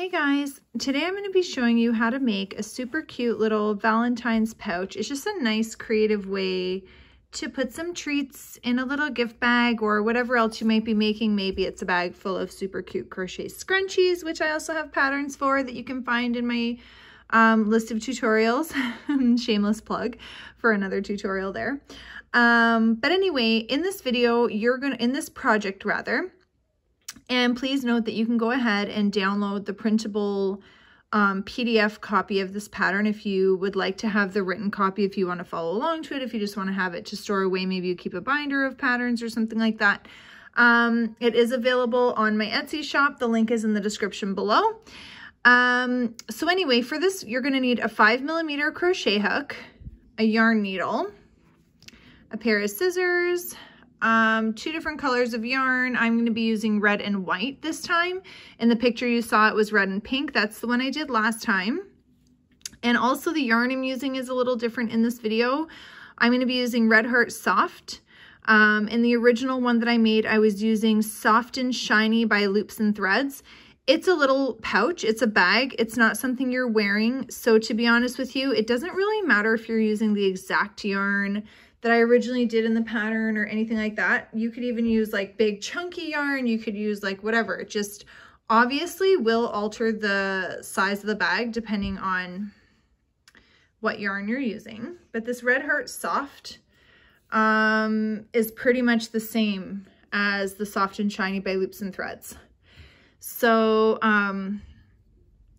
Hey guys, today I'm going to be showing you how to make a super cute little Valentine's pouch. It's just a nice creative way to put some treats in a little gift bag or whatever else you might be making. Maybe it's a bag full of super cute crochet scrunchies, which I also have patterns for that you can find in my list of tutorials. Shameless plug for another tutorial there. But anyway, in this video, in this project rather, and please note that you can go ahead and download the printable PDF copy of this pattern if you would like to have the written copy, if you want to follow along to it, if you just want to have it to store away. Maybe you keep a binder of patterns or something like that. It is available on my Etsy shop. The link is in the description below. So anyway, for this, you're going to need a 5mm crochet hook, a yarn needle, a pair of scissors, two different colors of yarn. I'm going to be using red and white this time. In the picture you saw, it was red and pink. That's the one I did last time. And also the yarn I'm using is a little different in this video. I'm going to be using Red Heart Soft. In the original one that I made, I was using Soft and Shiny by Loops and Threads. It's a little pouch. It's a bag. It's not something you're wearing. So to be honest with you, it doesn't really matter if you're using the exact yarn that I originally did in the pattern or anything like that. You could even use like big chunky yarn. You could use like whatever. It just obviously will alter the size of the bag depending on what yarn you're using. But this Red Heart Soft is pretty much the same as the Soft and Shiny by Loops and Threads. So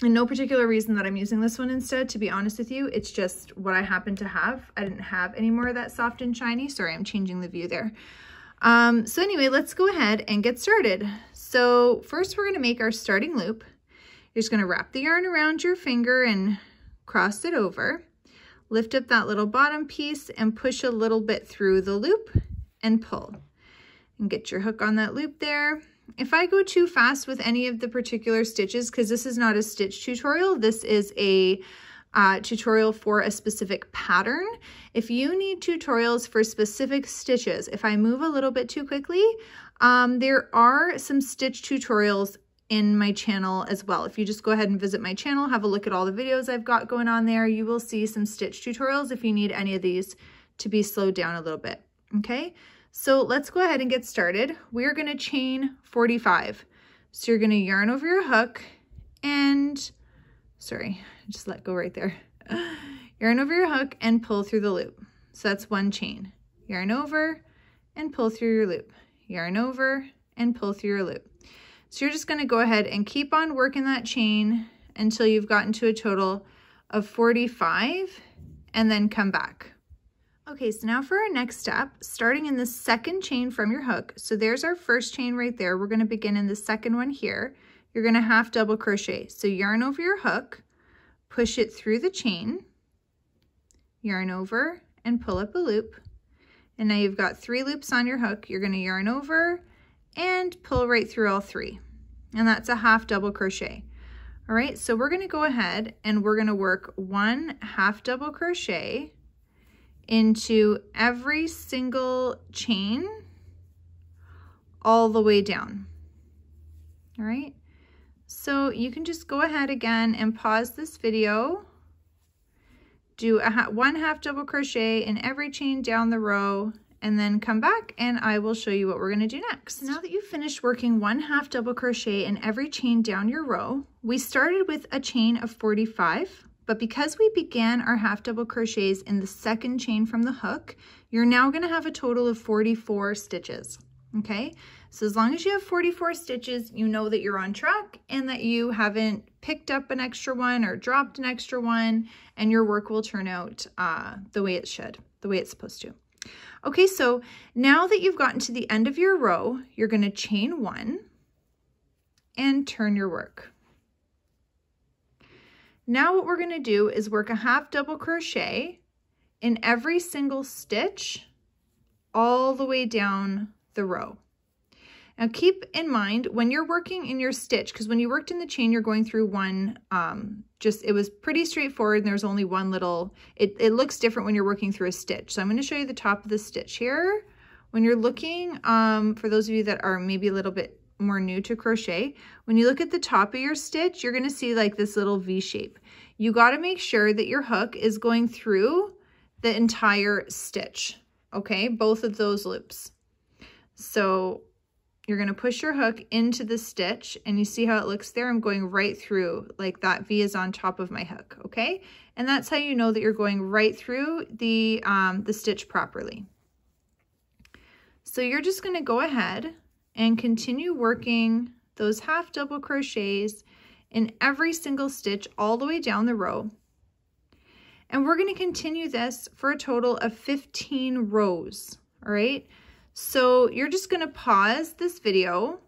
and no particular reason that I'm using this one instead, to be honest with you. It's just what I happen to have. I didn't have any more of that Soft and Shiny. Sorry, I'm changing the view there. So anyway, let's go ahead and get started. So first we're going to make our starting loop. You're just going to wrap the yarn around your finger and cross it over. Lift up that little bottom piece and push a little bit through the loop and pull. And get your hook on that loop there. If I go too fast with any of the particular stitches, because this is not a stitch tutorial, this is a tutorial for a specific pattern. If you need tutorials for specific stitches, if I move a little bit too quickly, there are some stitch tutorials in my channel as well. If you just go ahead and visit my channel, have a look at all the videos I've got going on there, you will see some stitch tutorials if you need any of these to be slowed down a little bit, okay? So let's go ahead and get started. We're going to chain 45. So you're going to yarn over your hook and, sorry, just let go right there. Yarn over your hook and pull through the loop. So that's one chain. Yarn over and pull through your loop. Yarn over and pull through your loop. So you're just going to go ahead and keep on working that chain until you've gotten to a total of 45 and then come back. Okay, so now for our next step, starting in the second chain from your hook. So there's our first chain right there. We're going to begin in the second one here. You're going to half double crochet. So yarn over your hook, push it through the chain, yarn over and pull up a loop. And now you've got three loops on your hook. You're going to yarn over and pull right through all three. And that's a half double crochet. All right, so we're going to go ahead and we're going to work one half double crochet into every single chain all the way down. All right, so you can just go ahead again and pause this video, do one half double crochet in every chain down the row, and then come back and I will show you what we're going to do next. Now that you've finished working one half double crochet in every chain down your row, we started with a chain of 45. But because we began our half double crochets in the second chain from the hook, you're now going to have a total of 44 stitches, okay? So as long as you have 44 stitches, you know that you're on track and that you haven't picked up an extra one or dropped an extra one, and your work will turn out the way it should, the way it's supposed to. Okay, so now that you've gotten to the end of your row, you're going to chain one and turn your work. Now what we're going to do is work a half double crochet in every single stitch all the way down the row. Now keep in mind when you're working in your stitch, because when you worked in the chain, you're going through one, it was pretty straightforward and there's only one little, it looks different when you're working through a stitch. So I'm going to show you the top of the stitch here. When you're looking, for those of you that are maybe a little bit more new to crochet, when you look at the top of your stitch, you're going to see like this little V shape. You got to make sure that your hook is going through the entire stitch, okay? Both of those loops. So you're going to push your hook into the stitch, and you see how it looks there? I'm going right through, like that V is on top of my hook, okay? And that's how you know that you're going right through the stitch properly. So you're just going to go ahead and continue working those half double crochets in every single stitch all the way down the row. And we're going to continue this for a total of 15 rows, all right? So you're just going to pause this video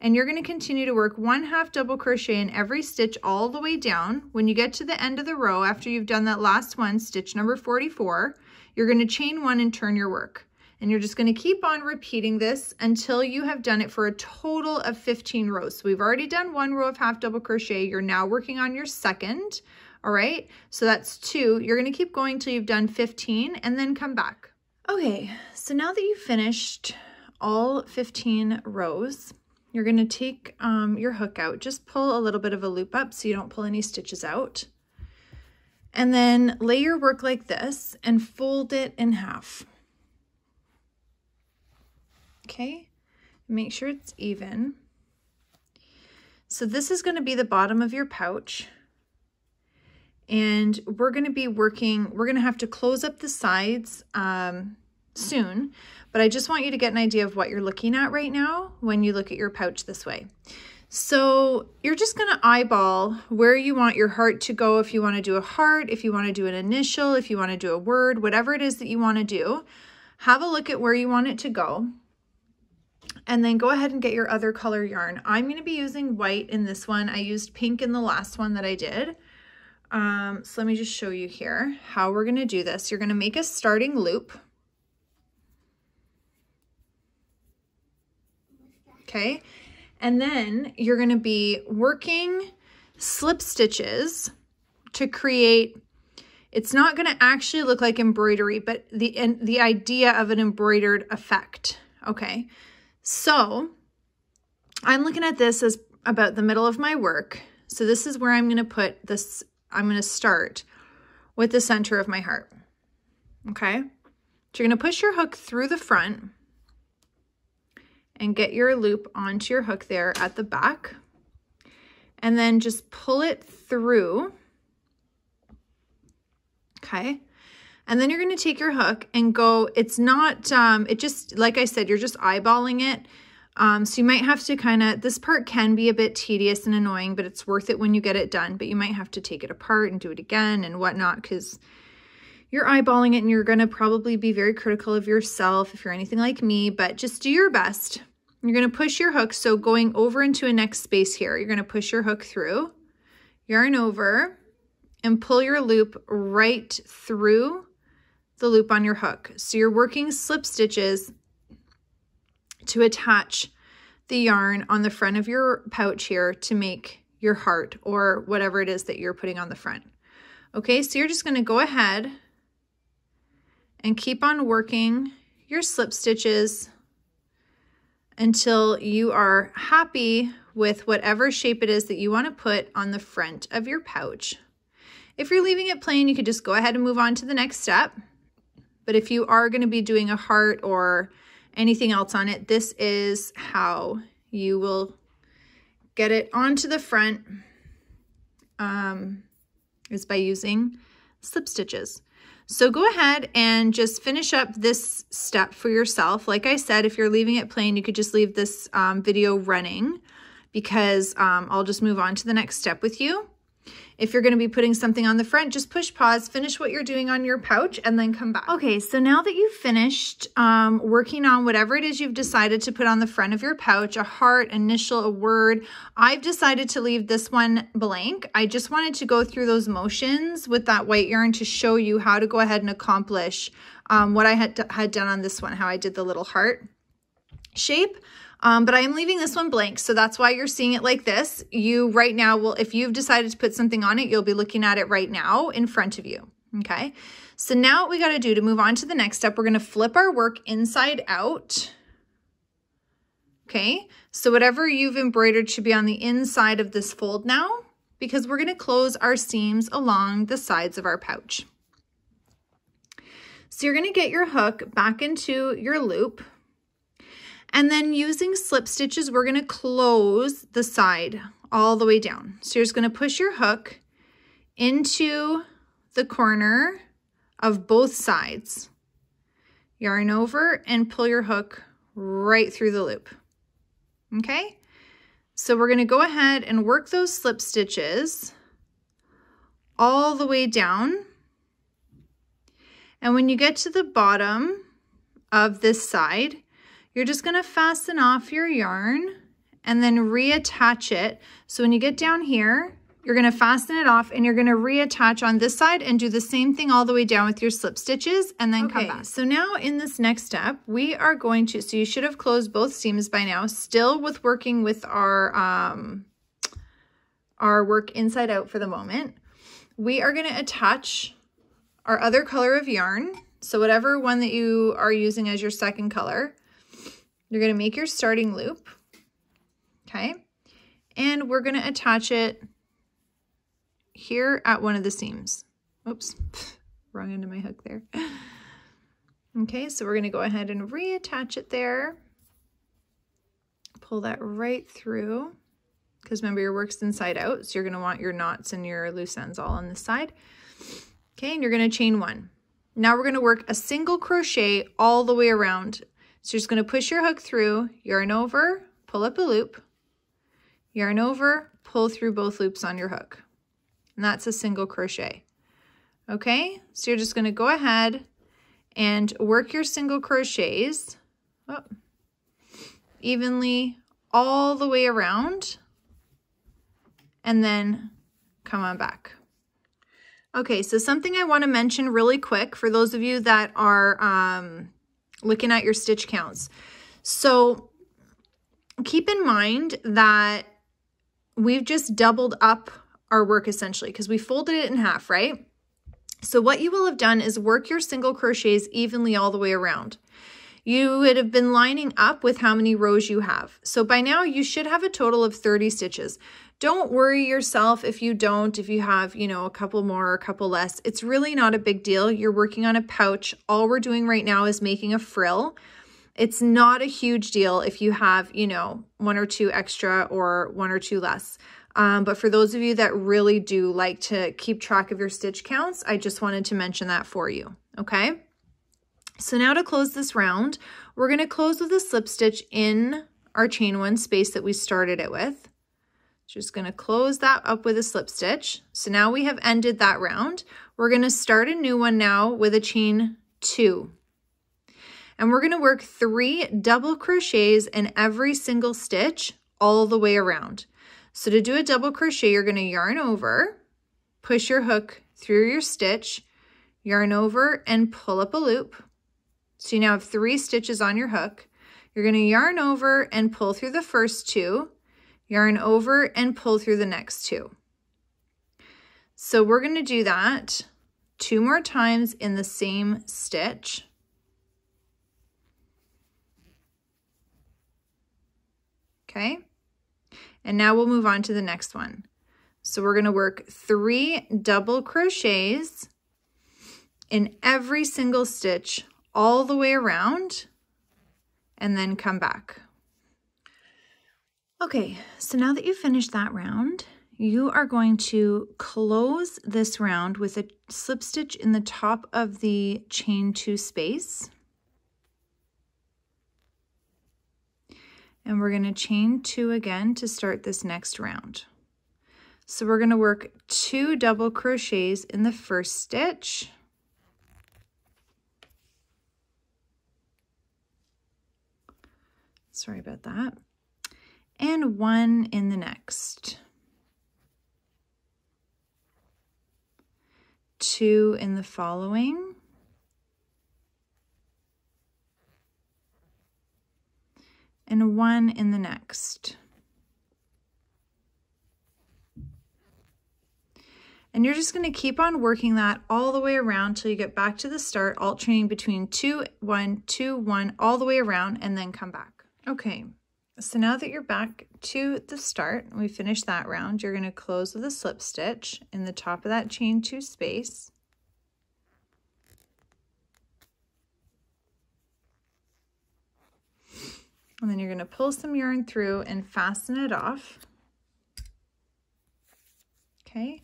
and you're going to continue to work one half double crochet in every stitch all the way down. When you get to the end of the row, after you've done that last one, stitch number 44, you're going to chain one and turn your work. And you're just going to keep on repeating this until you have done it for a total of 15 rows. So we've already done one row of half double crochet. You're now working on your second. All right, so that's two. You're going to keep going till you've done 15 and then come back. Okay, so now that you've finished all 15 rows, you're going to take your hook out. Just pull a little bit of a loop up so you don't pull any stitches out. And then lay your work like this and fold it in half. Okay, make sure it's even. So this is going to be the bottom of your pouch. And we're going to be working, we're going to have to close up the sides soon, but I just want you to get an idea of what you're looking at right now when you look at your pouch this way. So you're just going to eyeball where you want your heart to go. If you want to do a heart, if you want to do an initial, if you want to do a word, whatever it is that you want to do, have a look at where you want it to go. And then go ahead and get your other color yarn. I'm going to be using white in this one. I used pink in the last one that I did. So let me just show you here how we're going to do this. You're going to make a starting loop. Okay. And then you're going to be working slip stitches to create, it's not going to actually look like embroidery, but the idea of an embroidered effect. Okay. So I'm looking at this as about the middle of my work. So this is where I'm going to put this. I'm going to start with the center of my heart, okay? So you're going to push your hook through the front and get your loop onto your hook there at the back, and then just pull it through, okay? And then you're going to take your hook and go, it's not, it just, like I said, you're just eyeballing it. So you might have to kind of, this part can be a bit tedious and annoying, but it's worth it when you get it done. But you might have to take it apart and do it again and whatnot, because you're eyeballing it and you're going to probably be very critical of yourself if you're anything like me, but just do your best. You're going to push your hook. So going over into a next space here, you're going to push your hook through, yarn over, and pull your loop right through the loop on your hook. So you're working slip stitches to attach the yarn on the front of your pouch here to make your heart or whatever it is that you're putting on the front. Okay, so you're just going to go ahead and keep on working your slip stitches until you are happy with whatever shape it is that you want to put on the front of your pouch. If you're leaving it plain, you could just go ahead and move on to the next step. But if you are going to be doing a heart or anything else on it, this is how you will get it onto the front, is by using slip stitches. So go ahead and just finish up this step for yourself. Like I said, if you're leaving it plain, you could just leave this video running, because I'll just move on to the next step with you. If you're going to be putting something on the front, just push pause, finish what you're doing on your pouch, and then come back. Okay, so now that you've finished working on whatever it is you've decided to put on the front of your pouch, a heart, initial, a word, I've decided to leave this one blank. I just wanted to go through those motions with that white yarn to show you how to go ahead and accomplish what I had done on this one, how I did the little heart shape. But I am leaving this one blank, so that's why you're seeing it like this. You right now will, if you've decided to put something on it, you'll be looking at it right now in front of you, okay? So now what we got to do to move on to the next step, we're going to flip our work inside out, Okay, so whatever you've embroidered should be on the inside of this fold now, because we're going to close our seams along the sides of our pouch. So you're going to get your hook back into your loop, and then using slip stitches, we're going to close the side all the way down. So you're just going to push your hook into the corner of both sides, yarn over, and pull your hook right through the loop. Okay, so we're going to go ahead and work those slip stitches all the way down. And when you get to the bottom of this side, you're just going to fasten off your yarn and then reattach it. So when you get down here, you're going to fasten it off and you're going to reattach on this side and do the same thing all the way down with your slip stitches and then come back. So now in this next step, we are going to, so you should have closed both seams by now, still with working with our work inside out for the moment. We are going to attach our other color of yarn. So whatever one that you are using as your second color, you're going to make your starting loop. Okay. And we're going to attach it here at one of the seams. Oops, wrong end of my hook there. Okay, so we're going to go ahead and reattach it there. Pull that right through, because remember your work's inside out, so you're going to want your knots and your loose ends all on this side. Okay, and you're going to chain one. Now we're going to work a single crochet all the way around. So you're just going to push your hook through, yarn over, pull up a loop, yarn over, pull through both loops on your hook. And that's a single crochet. Okay, so you're just going to go ahead and work your single crochets evenly all the way around and then come on back. Okay, so something I want to mention really quick for those of you that are looking at your stitch counts. So keep in mind that we've just doubled up our work essentially because we folded it in half, right? So what you will have done is work your single crochets evenly all the way around. You would have been lining up with how many rows you have. So by now you should have a total of 30 stitches. Don't worry yourself if you don't, if you have, you know, a couple more or a couple less. It's really not a big deal. You're working on a pouch. All we're doing right now is making a frill. It's not a huge deal if you have, you know, one or two extra or one or two less. But for those of you that really do like to keep track of your stitch counts, I just wanted to mention that for you, okay? So now to close this round, we're going to close with a slip stitch in our chain one space that we started it with. Just going to close that up with a slip stitch. So now we have ended that round. We're going to start a new one now with a chain two. And we're going to work 3 double crochets in every single stitch all the way around. So to do a double crochet, you're going to yarn over, push your hook through your stitch, yarn over, and pull up a loop. So you now have 3 stitches on your hook. You're going to yarn over and pull through the first 2, yarn over and pull through the next 2. So we're going to do that 2 more times in the same stitch. Okay. And now we'll move on to the next one. So we're going to work 3 double crochets in every single stitch all the way around and then come back. Okay, so now that you've finished that round, you are going to close this round with a slip stitch in the top of the chain 2 space. And we're going to chain 2 again to start this next round. So we're going to work 2 double crochets in the first stitch. Sorry about that. And 1 in the next. 2 in the following. And 1 in the next. And you're just going to keep on working that all the way around till you get back to the start, alternating between 2, 1, 2, 1, all the way around, and then come back. Okay, So now that you're back to the start, we finished that round, you're going to close with a slip stitch in the top of that chain two space. And then you're going to pull some yarn through and fasten it off. Okay,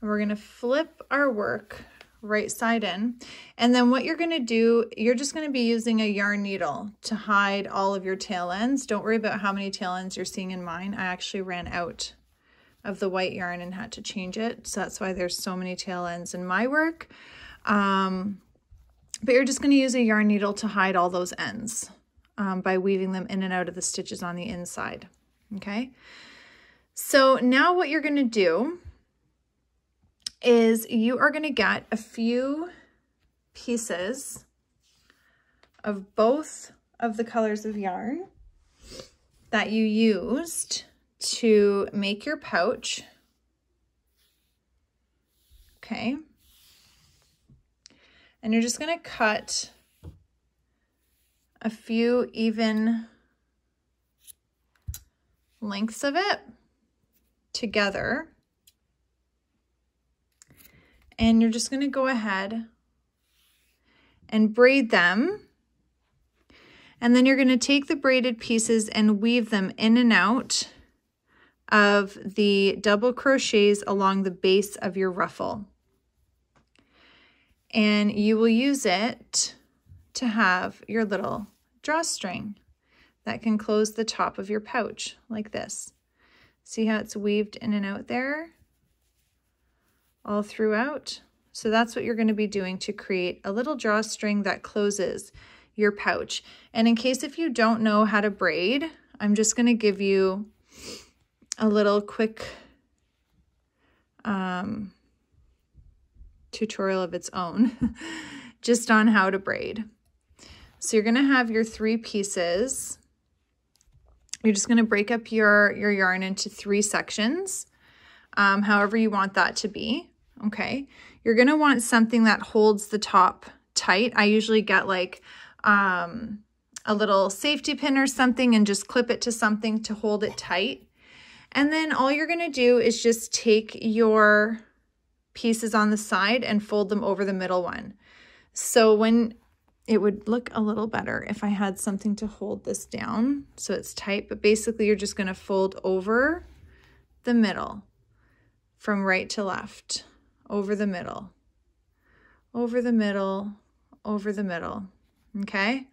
and we're going to flip our work right side in. And then what you're going to do, you're just going to be using a yarn needle to hide all of your tail ends. Don't worry about how many tail ends you're seeing in mine. I actually ran out of the white yarn and had to change it. So that's why there's so many tail ends in my work. But you're just going to use a yarn needle to hide all those ends by weaving them in and out of the stitches on the inside. Okay. So now what you're going to do is you are going to get a few pieces of both of the colors of yarn that you used to make your pouch. Okay. And you're just going to cut a few even lengths of it together. And you're just going to go ahead and braid them. And then you're going to take the braided pieces and weave them in and out of the double crochets along the base of your ruffle. And you will use it to have your little drawstring that can close the top of your pouch like this. See how it's weaved in and out there? All throughout. So that's what you're going to be doing to create a little drawstring that closes your pouch. And in case if you don't know how to braid, I'm just going to give you a little quick tutorial of its own just on how to braid. So you're going to have your three pieces. You're just going to break up your yarn into three sections, however you want that to be. Okay, you're going to want something that holds the top tight. I usually get like a little safety pin or something and just clip it to something to hold it tight. And then all you're going to do is just take your pieces on the side and fold them over the middle one. So when it would look a little better if I had something to hold this down so it's tight, but basically you're just going to fold over the middle from right to left. Over the middle, over the middle, over the middle, okay?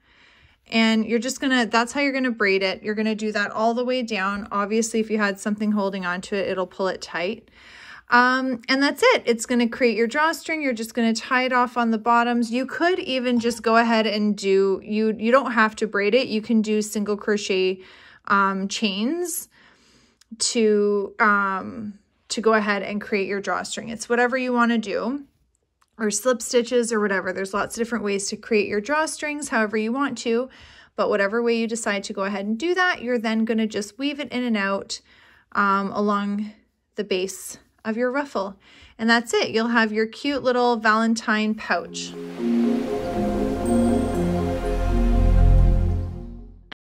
And you're just gonna, that's how you're gonna braid it. You're gonna do that all the way down. Obviously, if you had something holding onto it, it'll pull it tight. And that's it. It's gonna create your drawstring. You're just gonna tie it off on the bottoms. You could even just go ahead and do, you don't have to braid it. You can do single crochet chains to go ahead and create your drawstring. It's whatever you want to do, or slip stitches or whatever. There's lots of different ways to create your drawstrings however you want to, but whatever way you decide to go ahead and do that, you're then going to just weave it in and out along the base of your ruffle. And that's it. You'll have your cute little Valentine pouch.